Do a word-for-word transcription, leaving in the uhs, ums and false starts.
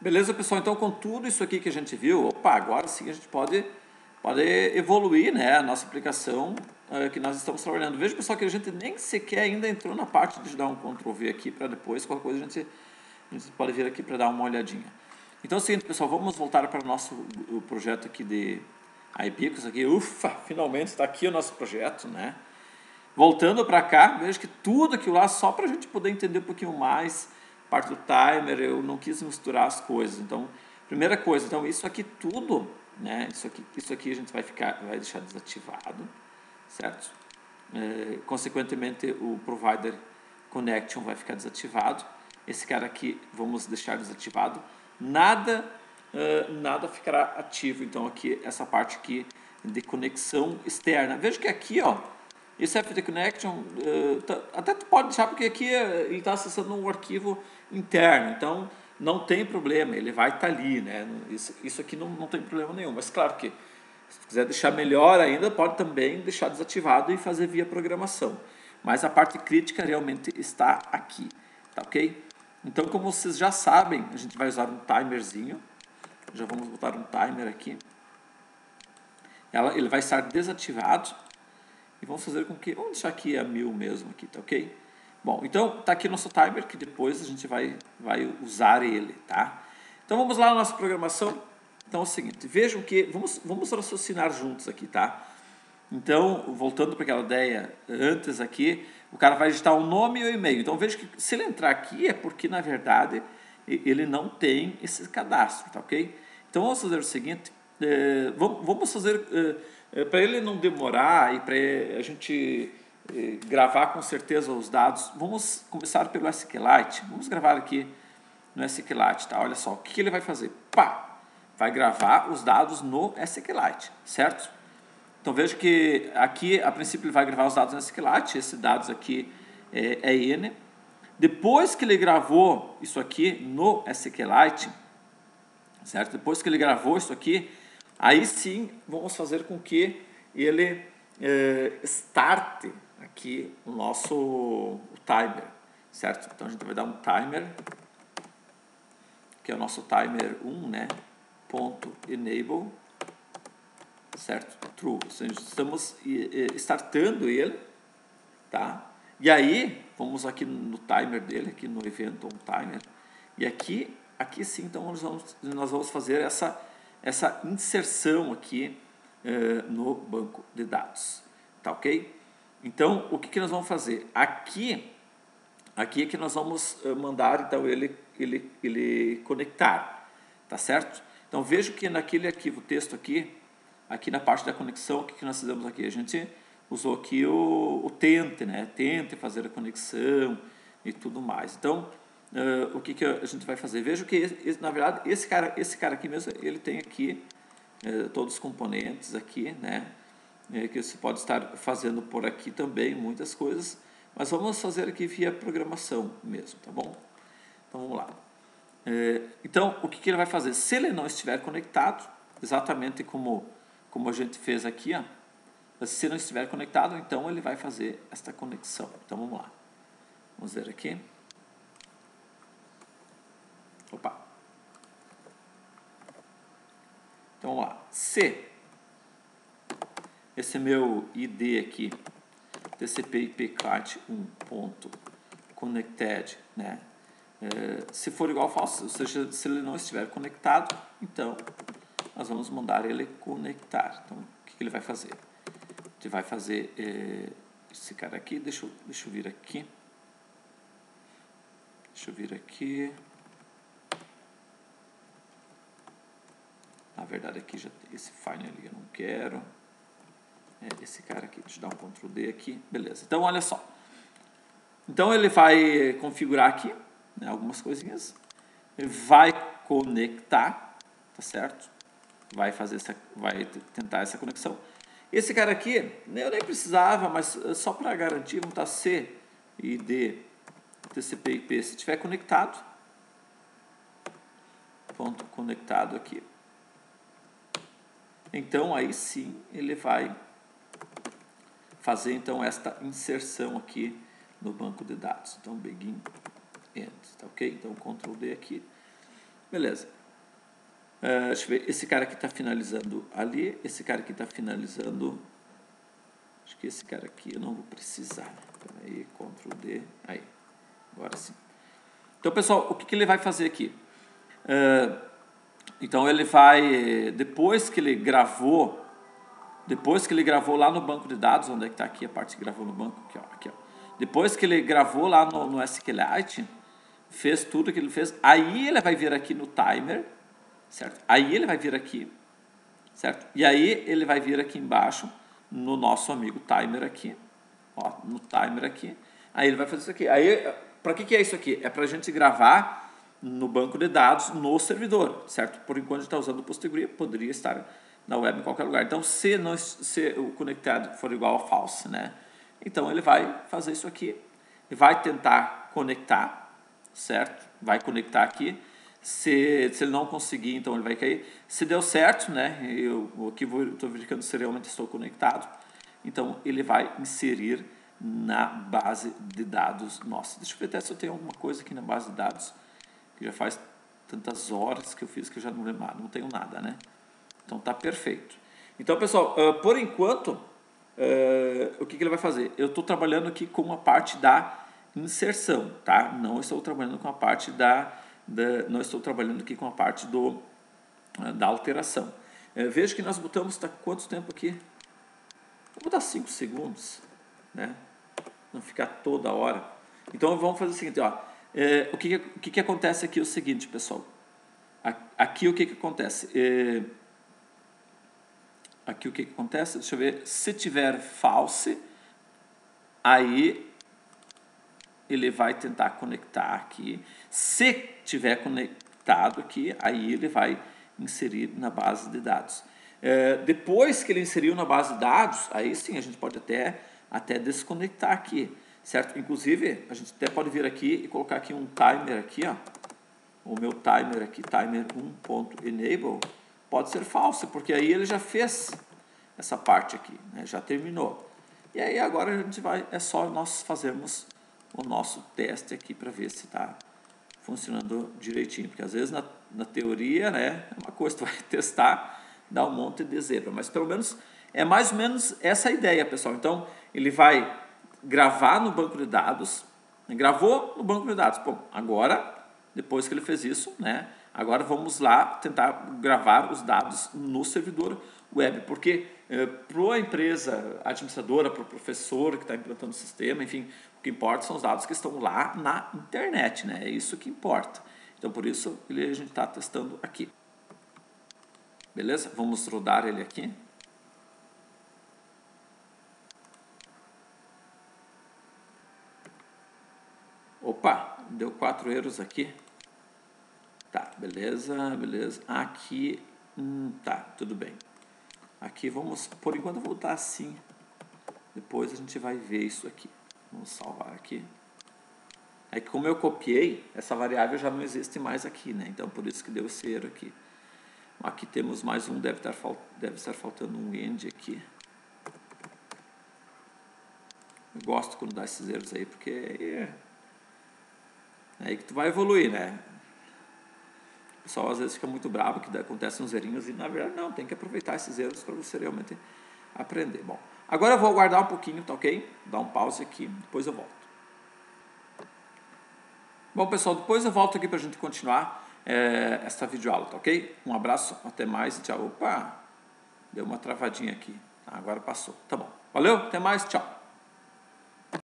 Beleza, pessoal? Então, com tudo isso aqui que a gente viu, opa, agora sim a gente pode, pode evoluir, né, a nossa aplicação uh, que nós estamos trabalhando. Veja, pessoal, que a gente nem sequer ainda entrou na parte de dar um control V aqui para depois, qualquer coisa a gente, a gente pode vir aqui para dar uma olhadinha. Então é o seguinte, pessoal, vamos voltar para o nosso o projeto aqui de iBeacons aqui. Ufa, finalmente está aqui o nosso projeto, né? Voltando para cá, veja que tudo aquilo lá, só para a gente poder entender um pouquinho mais parte do timer, eu não quis misturar as coisas. Então, primeira coisa, então isso aqui tudo, né? Isso aqui, isso aqui a gente vai ficar, vai deixar desativado, certo? É, consequentemente, o provider connection vai ficar desativado. Esse cara aqui vamos deixar desativado. Nada, uh, nada ficará ativo. Então aqui essa parte aqui de conexão externa. Veja que aqui, ó, esse F T Connection, uh, tá, até tu pode deixar, porque aqui ele está acessando um arquivo interno, então não tem problema, ele vai estar tá ali, né? Isso, isso aqui não, não tem problema nenhum, mas claro que se quiser deixar melhor ainda, pode também deixar desativado e fazer via programação, mas a parte crítica realmente está aqui, tá ok? Então, como vocês já sabem, a gente vai usar um timerzinho, já vamos botar um timer aqui, Ela, ele vai estar desativado. E vamos fazer com que... Vamos deixar aqui a mil mesmo aqui, tá ok? Bom, então tá aqui nosso timer, que depois a gente vai, vai usar ele, tá? Então vamos lá na nossa programação. Então é o seguinte, vejam que... Vamos, vamos raciocinar juntos aqui, tá? Então, voltando para aquela ideia antes aqui, o cara vai digitar o nome e o e-mail. Então veja que se ele entrar aqui é porque, na verdade, ele não tem esse cadastro, tá ok? Então vamos fazer o seguinte... É, vamos fazer... É, É, para ele não demorar e para a gente é, gravar com certeza os dados, vamos começar pelo SQLite. Vamos gravar aqui no SQLite, tá? Olha só, o que, que ele vai fazer? Pá! Vai gravar os dados no SQLite, certo? Então veja que aqui, a princípio, ele vai gravar os dados no SQLite. Esses dados aqui é, é N. Depois que ele gravou isso aqui no SQLite, certo? Depois que ele gravou isso aqui, aí sim, vamos fazer com que ele eh, starte aqui o nosso o timer, certo? Então, a gente vai dar um timer, que é o nosso timer um, né? Ponto enable, certo? True. Ou seja, estamos startando ele, tá? E aí, vamos aqui no timer dele, aqui no evento on timer. E aqui, aqui sim, então, nós vamos, nós vamos fazer essa... essa inserção aqui uh, no banco de dados, tá ok? Então, o que, que nós vamos fazer? Aqui, aqui é que nós vamos mandar, então, ele, ele, ele conectar, tá certo? Então, vejo que naquele arquivo texto aqui, aqui na parte da conexão, o que, que nós fizemos aqui? A gente usou aqui o, o tente, né? Tente fazer a conexão e tudo mais. Então, Uh, o que, que a gente vai fazer? Vejo que, esse, na verdade, esse cara, esse cara aqui mesmo, ele tem aqui uh, todos os componentes aqui, né? Uh, que você pode estar fazendo por aqui também, muitas coisas. Mas vamos fazer aqui via programação mesmo, tá bom? Então, vamos lá. Uh, então, o que, que ele vai fazer? Se ele não estiver conectado, exatamente como, como a gente fez aqui, ó, se não estiver conectado, então ele vai fazer esta conexão. Então, vamos lá. Vamos ver aqui. Opa. Então, vamos lá. Se esse meu I D aqui, T C P I P client um ponto connected, né? É, se for igual a falso, ou seja, se ele não estiver conectado, então nós vamos mandar ele conectar. Então, o que ele vai fazer? Ele vai fazer é, esse cara aqui. Deixa eu, deixa eu vir aqui. Deixa eu vir aqui. Na verdade, aqui já tem esse fine ali, eu não quero. É esse cara aqui, deixa eu dar um control D aqui. Beleza, então olha só. Então ele vai configurar aqui, né, algumas coisinhas. Ele vai conectar, tá certo? Vai fazer essa, vai tentar essa conexão. Esse cara aqui, eu nem precisava, mas só para garantir, vamos estar C I D T C P I P, se estiver conectado. Ponto conectado aqui. Então, aí sim, ele vai fazer, então, esta inserção aqui no banco de dados. Então, begin end, tá ok? Então, control D aqui. Beleza. Uh, deixa eu ver, esse cara aqui está finalizando ali, esse cara aqui está finalizando, acho que esse cara aqui eu não vou precisar, aí, Ctrl D, aí, agora sim. Então, pessoal, o que, que ele vai fazer aqui? Uh, então, ele vai, depois que ele gravou, depois que ele gravou lá no banco de dados, onde é que está aqui a parte que gravou no banco, aqui, ó, aqui, ó. Depois que ele gravou lá no, no SQLite, fez tudo que ele fez, aí ele vai vir aqui no timer, certo? Aí ele vai vir aqui, certo? E aí ele vai vir aqui embaixo no nosso amigo timer aqui, ó, no timer aqui. Aí ele vai fazer isso aqui. Aí, para que que é isso aqui? É para a gente gravar no banco de dados no servidor, certo? Por enquanto a gente está usando o PostgreSQL, poderia estar na web em qualquer lugar. Então, se não se o conectado for igual a false, né? Então ele vai fazer isso aqui, vai tentar conectar, certo? Vai conectar aqui. Se, se ele não conseguir, então ele vai cair. Se deu certo, né? Eu aqui estou verificando se realmente estou conectado. Então ele vai inserir na base de dados. Nossa, deixa eu ver até se eu tenho alguma coisa aqui na base de dados. Que já faz tantas horas que eu fiz que eu já não lembro, não tenho nada, né? Então tá perfeito. Então, pessoal, por enquanto, o que ele vai fazer? Eu estou trabalhando aqui com a parte da inserção, tá? Não estou trabalhando com a parte da Da, nós estou trabalhando aqui com a parte do, da alteração. É, veja que nós botamos, tá, quanto tempo aqui? Vou botar cinco segundos, né? Não ficar toda hora. Então vamos fazer o seguinte, ó. É, o que, o que, que acontece aqui é o seguinte, pessoal. Aqui o que, que acontece? É, aqui o que, que acontece? Deixa eu ver. Se tiver false, aí ele vai tentar conectar aqui. Se tiver conectado aqui, aí ele vai inserir na base de dados. É, depois que ele inseriu na base de dados, aí sim a gente pode até, até desconectar aqui, certo? Inclusive, a gente até pode vir aqui e colocar aqui um timer aqui, ó. O meu timer aqui, timer um ponto enable, pode ser falso, porque aí ele já fez essa parte aqui, né? Já terminou. E aí agora a gente vai, é só nós fazermos o nosso teste aqui para ver se está funcionando direitinho, porque às vezes na, na teoria, né, é uma coisa, tu vai testar, dá um monte de zebra, mas pelo menos é mais ou menos essa a ideia, pessoal. Então ele vai gravar no banco de dados, gravou no banco de dados, bom, agora depois que ele fez isso, né, agora vamos lá tentar gravar os dados no servidor web, porque eh, para a empresa administradora, para o professor que está implantando o sistema, enfim, o que importa são os dados que estão lá na internet, né? É isso que importa. Então, por isso, ele, a gente está testando aqui. Beleza? Vamos rodar ele aqui. Opa, deu quatro erros aqui. Tá, beleza, beleza. Aqui, hum, tá, tudo bem. Aqui vamos, por enquanto, voltar assim. Depois a gente vai ver isso aqui. Vamos salvar aqui. Aí, como eu copiei, essa variável já não existe mais aqui, né? Então, por isso que deu esse erro aqui. Aqui temos mais um, deve estar, falt... deve estar faltando um end aqui. Eu gosto quando dá esses erros aí, porque é aí que tu vai evoluir, né? O pessoal às vezes fica muito bravo que acontecem uns errinhos e, na verdade, não. Tem que aproveitar esses erros para você realmente aprender. Bom, agora eu vou aguardar um pouquinho, tá ok? Dá um pause aqui, depois eu volto. Bom, pessoal, depois eu volto aqui para a gente continuar é, essa videoaula, tá ok? Um abraço, até mais e tchau. Opa, deu uma travadinha aqui. Agora passou, tá bom. Valeu, até mais, tchau.